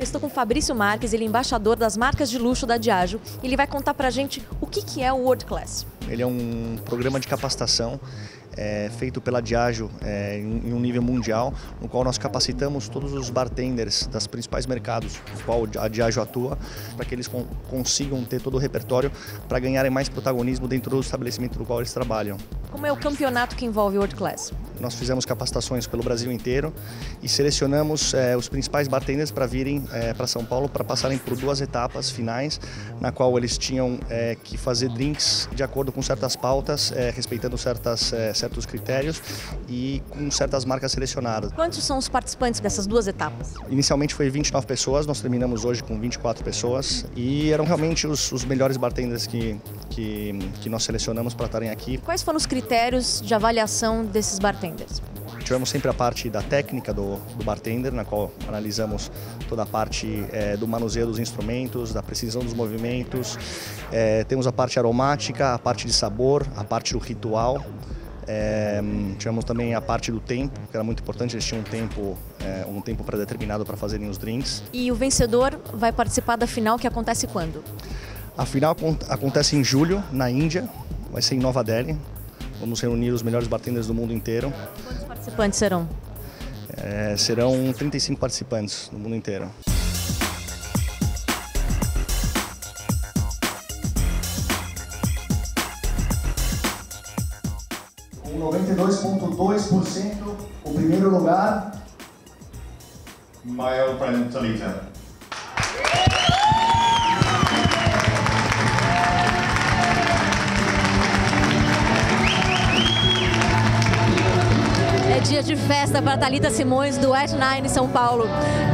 Estou com o Fabrício Marques, ele é embaixador das marcas de luxo da Diageo. Ele vai contar pra gente o que é o World Class. Ele é um programa de capacitação feito pela Diageo em um nível mundial, no qual nós capacitamos todos os bartenders das principais mercados, no qual a Diageo atua, para que eles consigam ter todo o repertório para ganharem mais protagonismo dentro do estabelecimento no qual eles trabalham. Como é o campeonato que envolve o World Class? Nós fizemos capacitações pelo Brasil inteiro e selecionamos os principais bartenders para virem para São Paulo para passarem por duas etapas finais, na qual eles tinham que fazer drinks de acordo com certas pautas, respeitando certos critérios e com certas marcas selecionadas. Quantos são os participantes dessas duas etapas? Inicialmente foi 29 pessoas, nós terminamos hoje com 24 pessoas e eram realmente os melhores bartenders que nós selecionamos para estarem aqui. Quais foram os critérios de avaliação desses bartenders? Tivemos sempre a parte da técnica do bartender, na qual analisamos toda a parte do manuseio dos instrumentos, da precisão dos movimentos. Temos a parte aromática, a parte de sabor, a parte do ritual. Tivemos também a parte do tempo, que era muito importante, eles tinham um tempo pré-determinado para fazerem os drinks. E o vencedor vai participar da final, que acontece quando? A final acontece em julho, na Índia, vai ser em Nova Delhi. Vamos reunir os melhores bartenders do mundo inteiro. Quantos participantes serão? Serão 35 participantes do mundo inteiro. Com 92,2%, o primeiro lugar... My old friend Talita. Dia de festa para Talita Simões do At Nine São Paulo.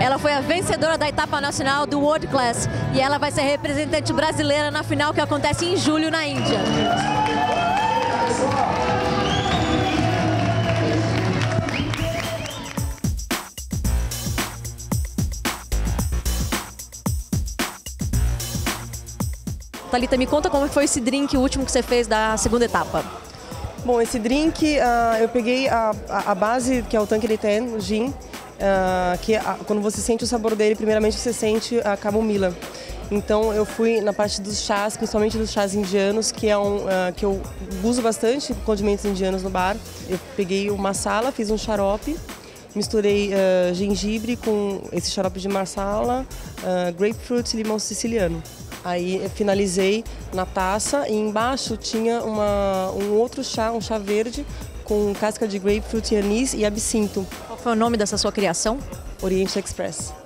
Ela foi a vencedora da etapa nacional do World Class e ela vai ser a representante brasileira na final que acontece em julho na Índia. Talita, me conta como foi esse drink, o último que você fez da segunda etapa. Bom, esse drink eu peguei a base, que é o Tanqueray Ten, o gin, que quando você sente o sabor dele, primeiramente você sente a camomila. Então eu fui na parte dos chás, principalmente dos chás indianos, que é que eu uso bastante condimentos indianos no bar. Eu peguei o masala, fiz um xarope, misturei gengibre com esse xarope de masala, grapefruit e limão siciliano. Aí eu finalizei na taça e embaixo tinha um outro chá, um chá verde com casca de grapefruit e anis e absinto. Qual foi o nome dessa sua criação? Oriente Express.